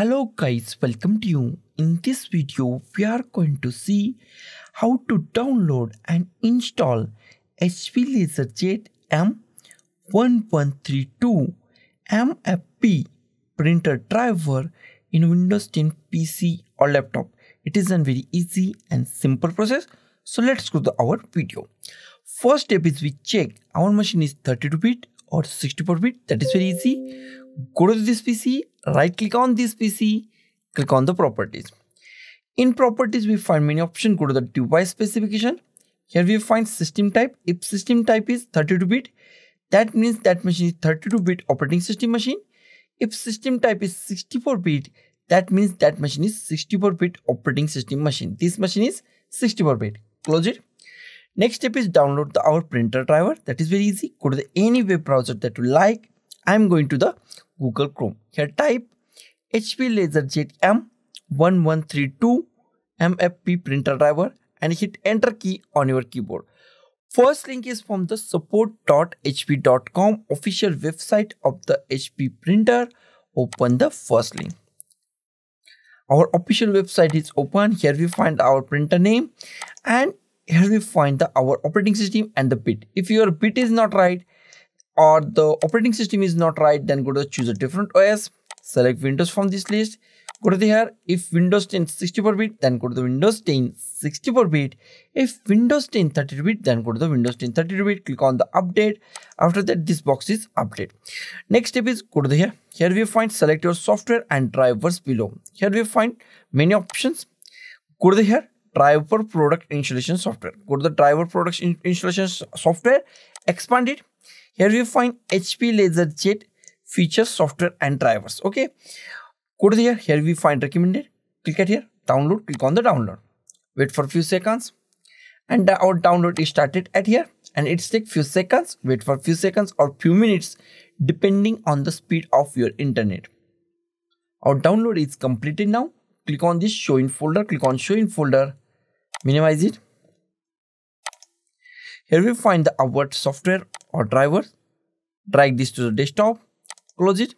Hello guys, welcome to you. In this video we are going to see how to download and install HP LaserJet M1132 MFP printer driver in Windows 10 PC or laptop. It is a very easy and simple process. So let's go to our video. First step is we check our machine is 32-bit or 64-bit. That is very easy. Go to this PC, right click on this PC, click on the properties. In properties we find many options. Go to the device specification. Here we find system type. If system type is 32-bit, that means that machine is 32-bit operating system machine. If system type is 64-bit, that means that machine is 64-bit operating system machine. This machine is 64-bit. Close it. Next step is download our printer driver. That is very easy. Go to any web browser that you like. I'm going to the Google Chrome. Here type HP LaserJet M1132 MFP printer driver and hit enter key on your keyboard. First link is from the support.hp.com official website of the HP printer. Open the first link. Our official website is open. Here we find our printer name and here we find our operating system and the bit. If your bit is not right or the operating system is not right, then go to choose a different OS, select Windows from this list, go to the here. If Windows 10 64-bit, then go to the Windows 10 64-bit. If Windows 10 32-bit, then go to the Windows 10 32-bit, click on the update. After that, this box is update. Next step is go to the here. Here we find select your software and drivers below. Here we find many options. Go to the here. Driver product installation software. Go to the driver product installation software, expand it. Here we find HP LaserJet features, software and drivers. Okay, go to here. Here we find recommended. Click at here, download, click on the download. Wait for a few seconds and our download is started at here and it's take few seconds. Wait for a few seconds or few minutes depending on the speed of your internet. Our download is completed now. Click on this show in folder, click on show in folder, minimize it. Here we find the our software or driver. Drag this to the desktop, close it.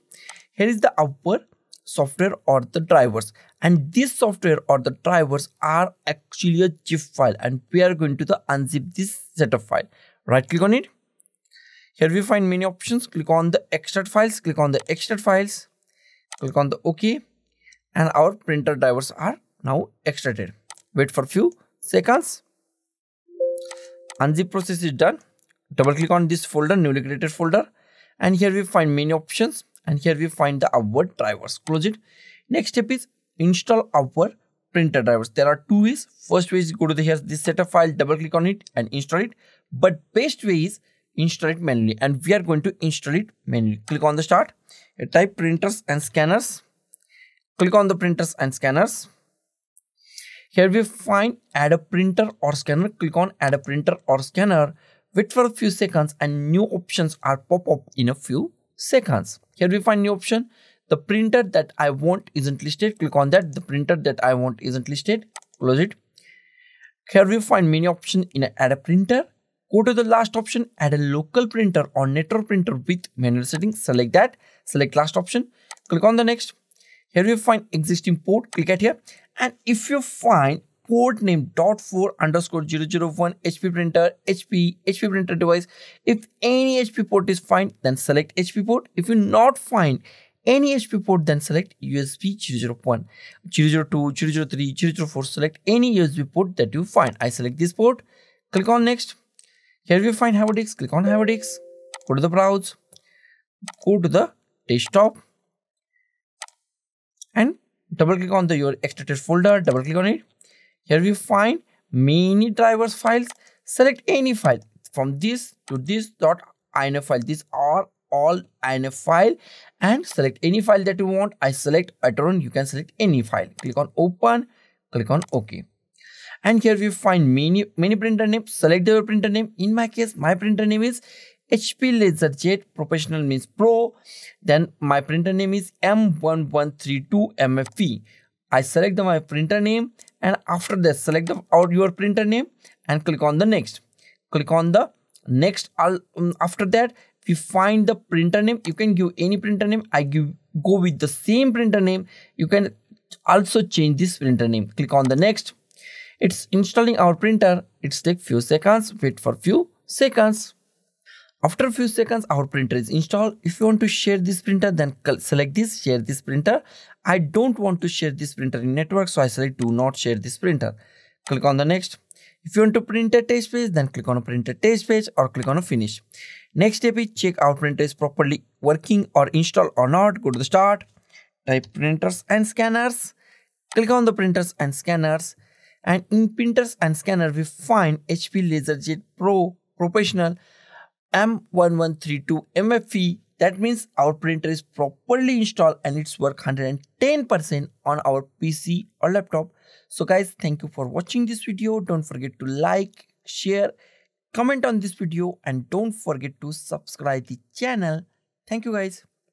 Here is the our software or the drivers, and this software or the drivers are actually a zip file, and we are going to the unzip this setup file. Right click on it. Here we find many options. Click on the extract files, click on the extract files, click on the OK, and our printer drivers are now extracted. Wait for few seconds. Unzip process is done. Double click on this folder, newly created folder, and here we find many options, and here we find the our drivers. Close it. Next step is install our printer drivers. There are two ways. First way is go to the here this setup file, double click on it and install it. But best way is install it manually, and we are going to install it manually. Click on the start. Here type printers and scanners. Click on the printers and scanners. Here we find add a printer or scanner. Click on add a printer or scanner. Wait for a few seconds and new options are pop up in a few seconds. Here we find new option. The printer that I want isn't listed. Click on that. The printer that I want isn't listed. Close it. Here we find many options in add a printer. Go to the last option, add a local printer or network printer with manual settings. Select that. Select last option. Click on the next. Here you find existing port, click at here, and if you find port name .4/001 HP printer, HP printer device, if any HP port is fine, then select HP port. If you not find any HP port, then select USB 001, 002, 003, 004, select any USB port that you find. I select this port, click on next. Here you find HyperDisc, click on HyperDisc, go to the browse, go to the desktop, and double click on the your extracted folder, double click on it. Here we find many drivers files. Select any file from this to this .inf file. These are all .inf file, and select any file that you want. I select Atron. You can select any file. Click on open, click on OK. And here we find many printer names. Select your printer name. In my case, my printer name is HP LaserJet Professional means Pro. Then my printer name is M1132 MFP. I select my printer name, and after that select your printer name and click on the next. Click on the next. After that we find the printer name. You can give any printer name. I give go with the same printer name, you can also change this printer name. Click on the next. It's installing our printer. It's take few seconds. Wait for few seconds. After a few seconds, our printer is installed. If you want to share this printer, then select this, share this printer. I don't want to share this printer in network, so I select do not share this printer. Click on the next. If you want to print a test page, then click on a printer test page or click on a finish. Next step is check our printer is properly working or installed or not. Go to the start, type printers and scanners. Click on the printers and scanners. And in printers and scanner, we find HP LaserJet Pro Professional M1132 MFP. That means our printer is properly installed and it's work 110% on our PC or laptop. So guys, thank you for watching this video. Don't forget to like, share, comment on this video, and don't forget to subscribe the channel. Thank you guys.